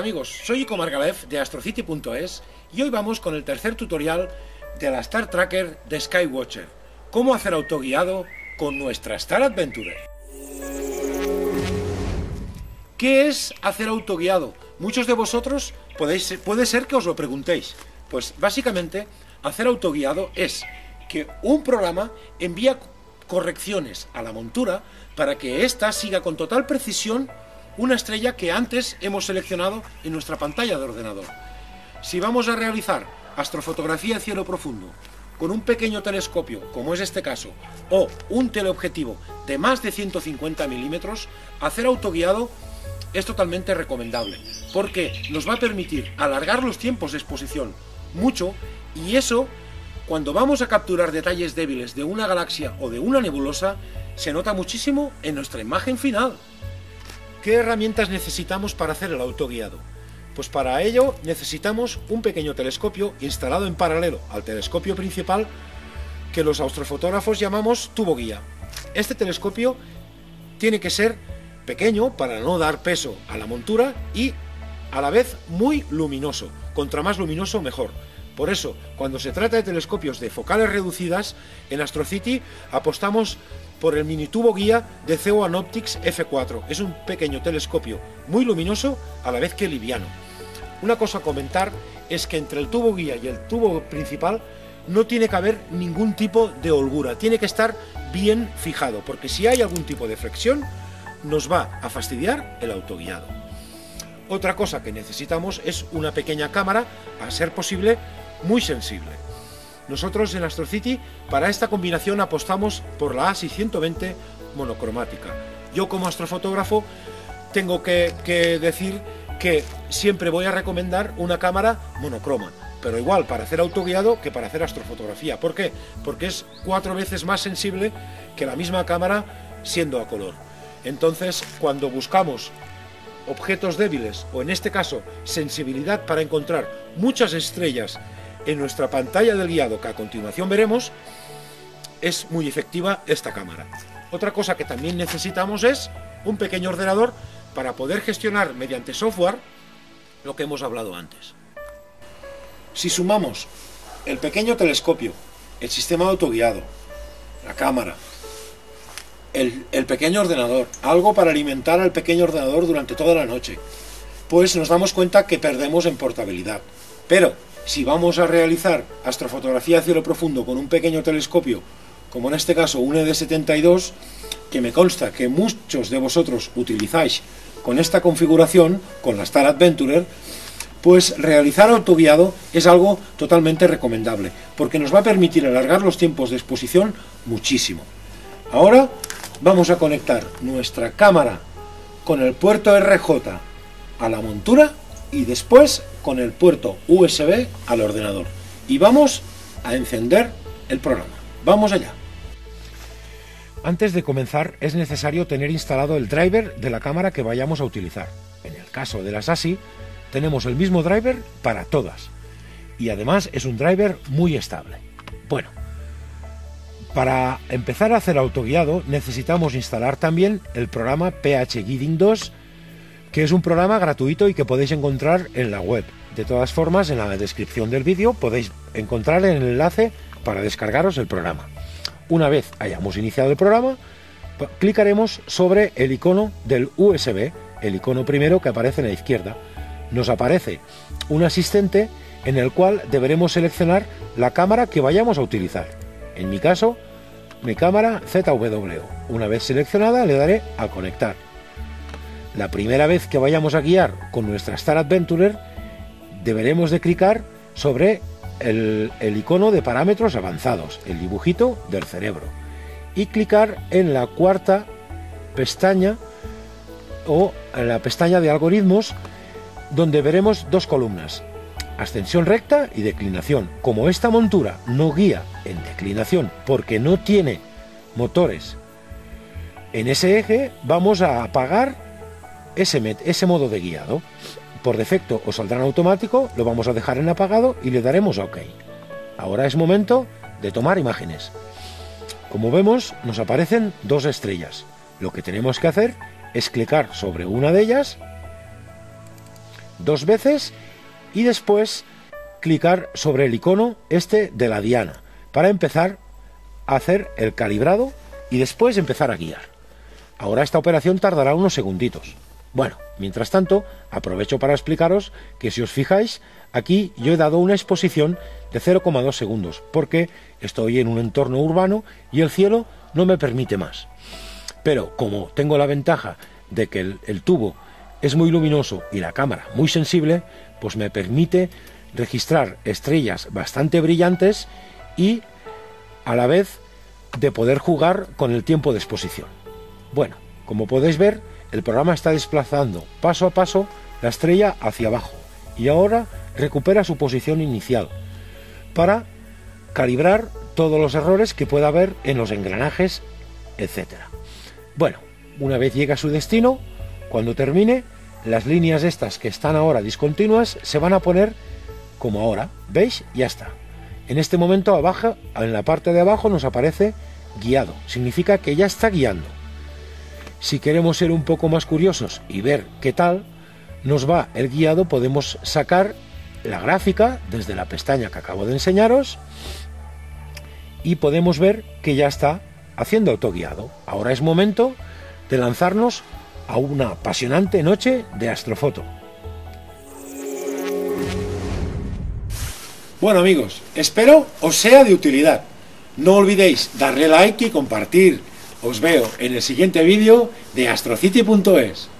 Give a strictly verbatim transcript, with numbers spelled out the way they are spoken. Hola amigos, soy Iko Margalef de AstroCity.es y hoy vamos con el tercer tutorial de la Star Tracker de Skywatcher, cómo hacer autoguiado con nuestra Star Adventurer. ¿Qué es hacer autoguiado? Muchos de vosotros podéis, puede ser que os lo preguntéis. Pues básicamente hacer autoguiado es que un programa envía correcciones a la montura para que ésta siga con total precisión una estrella que antes hemos seleccionado en nuestra pantalla de ordenador. Si vamos a realizar astrofotografía en cielo profundo con un pequeño telescopio, como es este caso, o un teleobjetivo de más de ciento cincuenta milímetros, hacer autoguiado es totalmente recomendable, porque nos va a permitir alargar los tiempos de exposición mucho, y eso, cuando vamos a capturar detalles débiles de una galaxia o de una nebulosa, se nota muchísimo en nuestra imagen final. ¿Qué herramientas necesitamos para hacer el autoguiado? Pues para ello necesitamos un pequeño telescopio instalado en paralelo al telescopio principal, que los astrofotógrafos llamamos tubo guía. Este telescopio tiene que ser pequeño para no dar peso a la montura y a la vez muy luminoso. Contra más luminoso mejor. Por eso, cuando se trata de telescopios de focales reducidas, en AstroCity apostamos por el mini tubo guía de Z W O Optics F cuatro. Es un pequeño telescopio muy luminoso a la vez que liviano. Una cosa a comentar es que entre el tubo guía y el tubo principal no tiene que haber ningún tipo de holgura, tiene que estar bien fijado, porque si hay algún tipo de flexión nos va a fastidiar el autoguiado. Otra cosa que necesitamos es una pequeña cámara, a ser posible muy sensible. Nosotros en AstroCity para esta combinación apostamos por la A S I ciento veinte monocromática. Yo como astrofotógrafo tengo que, que decir que siempre voy a recomendar una cámara monocroma, pero igual para hacer autoguiado que para hacer astrofotografía. ¿Por qué? Porque es cuatro veces más sensible que la misma cámara siendo a color. Entonces, cuando buscamos objetos débiles, o en este caso sensibilidad para encontrar muchas estrellas en nuestra pantalla del guiado, que a continuación veremos, es muy efectiva esta cámara. Otra cosa que también necesitamos es un pequeño ordenador para poder gestionar mediante software lo que hemos hablado antes. Si sumamos el pequeño telescopio, el sistema autoguiado, la cámara, el, el pequeño ordenador, algo para alimentar al pequeño ordenador durante toda la noche, pues nos damos cuenta que perdemos en portabilidad. Pero si vamos a realizar astrofotografía a cielo profundo con un pequeño telescopio, como en este caso un E D setenta y dos, que me consta que muchos de vosotros utilizáis con esta configuración, con la Star Adventurer, pues realizar autoguiado es algo totalmente recomendable, porque nos va a permitir alargar los tiempos de exposición muchísimo. Ahora vamos a conectar nuestra cámara con el puerto R J a la montura y después con el puerto U S B al ordenador, y vamos a encender el programa. ¡Vamos allá! Antes de comenzar es necesario tener instalado el driver de la cámara que vayamos a utilizar. En el caso de las A S I tenemos el mismo driver para todas y además es un driver muy estable. Bueno, para empezar a hacer autoguiado necesitamos instalar también el programa P H D Guiding dos, que es un programa gratuito y que podéis encontrar en la web. De todas formas, en la descripción del vídeo podéis encontrar el enlace para descargaros el programa. Una vez hayamos iniciado el programa, clicaremos sobre el icono del U S B, el icono primero que aparece en la izquierda. Nos aparece un asistente en el cual deberemos seleccionar la cámara que vayamos a utilizar. En mi caso, mi cámara Z W O. Una vez seleccionada, le daré a conectar. La primera vez que vayamos a guiar con nuestra Star Adventurer deberemos de clicar sobre el, el icono de parámetros avanzados, el dibujito del cerebro, y clicar en la cuarta pestaña o en la pestaña de algoritmos, donde veremos dos columnas, ascensión recta y declinación. Como esta montura no guía en declinación porque no tiene motores en ese eje, vamos a apagar Ese, ese modo de guiado. Por defecto os saldrá en automático, lo vamos a dejar en apagado y le daremos a OK. Ahora es momento de tomar imágenes. Como vemos, nos aparecen dos estrellas. Lo que tenemos que hacer es clicar sobre una de ellas dos veces y después clicar sobre el icono este de la diana para empezar a hacer el calibrado y después empezar a guiar. Ahora esta operación tardará unos segunditos. Bueno, mientras tanto, aprovecho para explicaros que si os fijáis, aquí yo he dado una exposición de cero coma dos segundos, porque estoy en un entorno urbano y el cielo no me permite más. Pero como tengo la ventaja de que el, el tubo es muy luminoso y la cámara muy sensible, pues me permite registrar estrellas bastante brillantes y a la vez de poder jugar con el tiempo de exposición. Bueno, como podéis ver, el programa está desplazando paso a paso la estrella hacia abajo y ahora recupera su posición inicial para calibrar todos los errores que pueda haber en los engranajes, etcétera. Bueno, una vez llega a su destino, cuando termine, las líneas estas que están ahora discontinuas se van a poner como ahora, ¿veis? Ya está. En este momento abajo, en la parte de abajo nos aparece guiado, significa que ya está guiando. Si queremos ser un poco más curiosos y ver qué tal nos va el guiado, podemos sacar la gráfica desde la pestaña que acabo de enseñaros y podemos ver que ya está haciendo autoguiado. Ahora es momento de lanzarnos a una apasionante noche de astrofoto. Bueno amigos, espero os sea de utilidad. No olvidéis darle like y compartir. Os veo en el siguiente vídeo de AstroCity punto es.